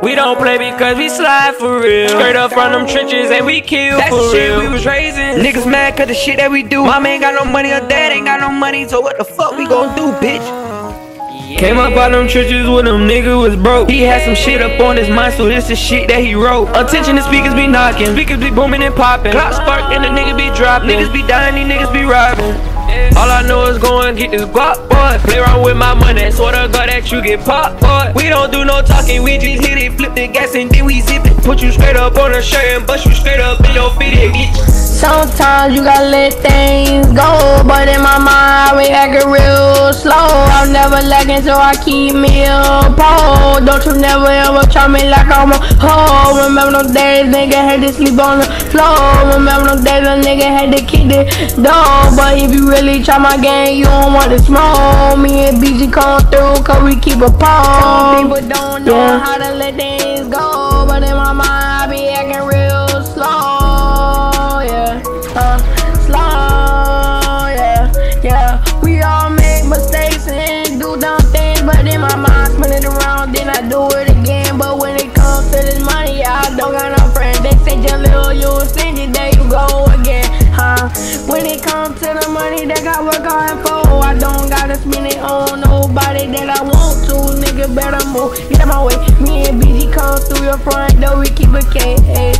We don't play because we slide for real. Straight up from them trenches and we kill. That's the shit we was raising. Niggas mad cause the shit that we do. Mom ain't got no money, her dad ain't got no money. So what the fuck we gon' do, bitch? Yeah. Came up out them trenches when them nigga was broke. He had some shit up on his mind, so this is shit that he wrote. Attention, the speakers be knocking. Speakers be booming and popping. Clock spark and the nigga be dropping. Niggas be dying, these niggas be robbing. All I know is go and get this guap, boy. Play around with my money, swear to God that you get popped, boy. We don't do no talking, we just hit it, flip the gas and then we zip it. Put you straight up on a shirt and bust you straight up in your feet, bitch. Sometimes you gotta let things go, but in my mind we acting real slow. I'm never lagging so I keep me up, oh. Don't you never ever try me like I'm a hoe. Remember those days nigga had to sleep on the floor. Remember those days a nigga had to kick the door. But if you really try my game, you don't want to smoke. Me and BG come through cause we keep a palm. People don't know how to let things go, but in my mind I be acting real slow, yeah, slow, yeah, yeah. We all make mistakes and do dumb things, but in my mind spin it around, then I do it again. But when it comes to this money, I don't got no friends. They say just little, you send it, there you go again, huh? When it comes to the money that got work hard for, I don't gotta spend it on nobody that I want to. Nigga better move, get out my way. Me and BG come through your front door, we keep a K.A.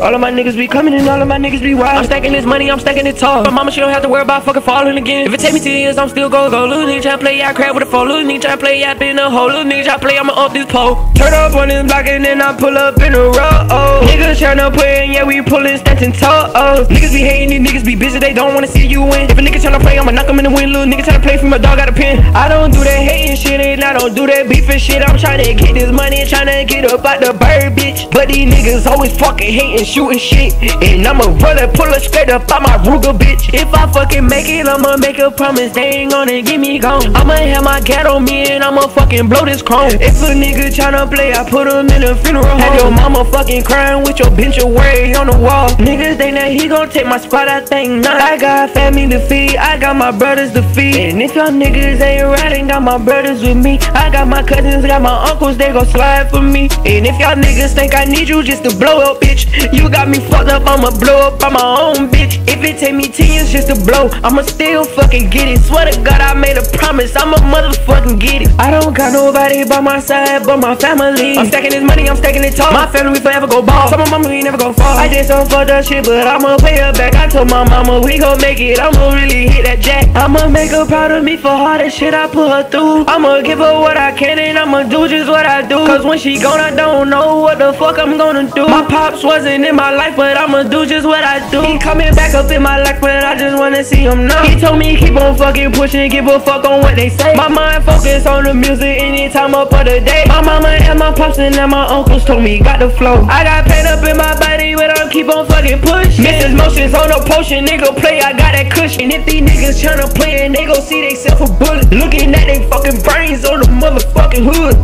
All of my niggas be coming and all of my niggas be wild. I'm stacking this money, I'm stacking it tall. My mama, she don't have to worry about fucking falling again. If it take me 10 years, I'm still go. Little nigga tryna play, I crab with a foe. Little nigga tryna play, I been a hoe. Little nigga tryna play, I'ma up this pole. Turn up on this block and then I pull up in a row. Oh. Niggas tryna play in, yeah, we pullin' Stanton toe. Oh. Niggas be hating, these niggas be busy, they don't wanna see you win. If a nigga tryna play, I'ma knock him in the wind. Little nigga tryna play for my dog, got a pen. I don't do that hating shit and I don't do that beefing shit. I'm tryna get this money, tryna get up out the bird, bitch. But these niggas always fucking hating, shooting shit. And I'ma run and pull her straight up out my Ruger, bitch. If I fucking make it, I'ma make a promise they ain't gonna get me gone. I'ma have my gat on me and I'ma fucking blow this chrome. If a nigga tryna play, I put him in a funeral home. Have your mama fucking crying with your obituary on the wall. Niggas think that he gon' take my spot, I think not. I got family to feed, I got my brothers to feed. And if y'all niggas ain't riding, got my brothers with me. I got my cousins, got my uncles, they gon' slide for me. And if y'all niggas think I need you just to blow up, bitch, you got me fucked up, I'ma blow up on my own, bitch. If it take me 10 years just to blow, I'ma still fucking get it. Swear to God, I made a promise, I'ma motherfucking get it. I don't got nobody by my side but my family. I'm stacking this money, I'm stacking it tall. My family, we forever go ball. Some of my mama, we never gon' fall. I did some fucked up shit, but I'ma pay her back. I told my mama, we gon' make it, I'ma really hit that jack. I'ma make her proud of me for all the shit I put her through. I'ma give her what I can and I'ma do just what I do. Cause when she gone, I don't know what the fuck I'm gonna do. My pops wasn't in my life, but I'ma do just what I do. He coming back up in my life, but I just wanna see him now. He told me keep on fucking pushing, give a fuck on what they say. My mind focus on the music any time up of the day. My mama and my pops and my uncles told me got the flow. I got pain up in my body, but I'm keep on fucking pushing. Mrs. Motions on the potion, nigga play, I got that cushion. If these niggas tryna play and they gon' see they self a bullet. Looking at they fucking brains on the motherfucking hood.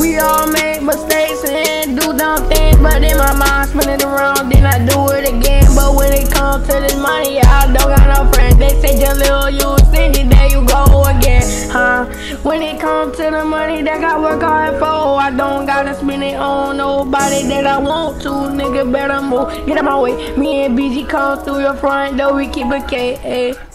We all make mistakes and do dumb things, but in my mind spin it around, then I do it again. But when it comes to this money, I don't got no friends. They say just little, you send it, there you go again, huh? When it comes to the money that got work hard for, I don't gotta spend it on nobody that I want to. Nigga better move, get out my way. Me and BG come through your front door, we keep a K.A.